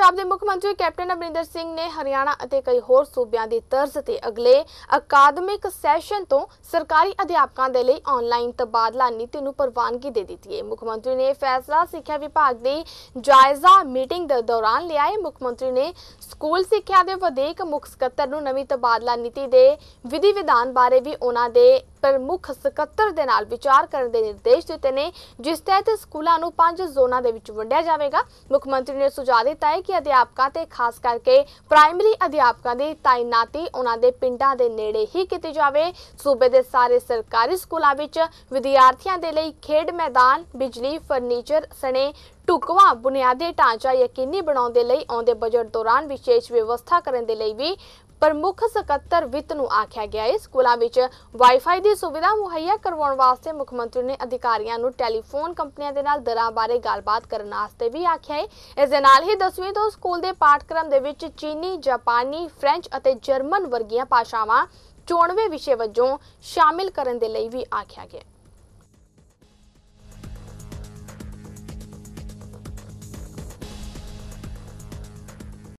पंजाब के मुख्य मंत्री कैप्टन अमरिंदर सिंह ने हरियाणा अते कई होर सूबियां की तर्ज से अगले अकादमिक सैशन तो सरकारी अध्यापकों के लिए ऑनलाइन तबादला नीति को प्रवानगी दे दी है। मुख्यमंत्री ने फैसला सिक्ख्या विभाग की जायजा मीटिंग के दौरान लिया है। मुख्यमंत्री ने स्कूल सिक्ख्या के वधेक मुख सकत्तर नूं नवी तबादला नीति के विधि विधान बारे भी उन्होंने प्रमुख सकत्तर के नाल विचार करने के निर्देश दिते ने, जिस तहत स्कूलों को 5 जोनों के विच वंडिया जाएगा। मुख्यमंत्री ने सुझाव दिता है कि अध्यापकों ते खास करके प्राइमरी अध्यापकों की तैनाती उन्होंने पिंडा के नेड़े ही की जाए। सूबे के सारे सरकारी स्कूलों में विद्यार्थियों के लिए खेड मैदान, बिजली, फर्नीचर सने ढुकवा बुनियादी ढांचा यकीनी बनाने लिए आउंदे बजट दौरान विशेष व्यवस्था करने के लिए भी प्रमुख सकत्तर वित्त नूं आख्या गया है। स्कूलों में वाईफाई की सुविधा मुहैया करवाने वास्ते मुख्यमंत्री ने अधिकारियों को टैलीफोन कंपनियों के नाल दरां बारे गलबात करने वास्ते भी आख्या है। इस दे नाल ही 10वीं तो स्कूल के पाठक्रम दे विच चीनी, जापानी, फ्रेंच और जर्मन वर्गियां भाषावां चोणवे विषय वजों शामिल करने के लिए भी आख्या गया।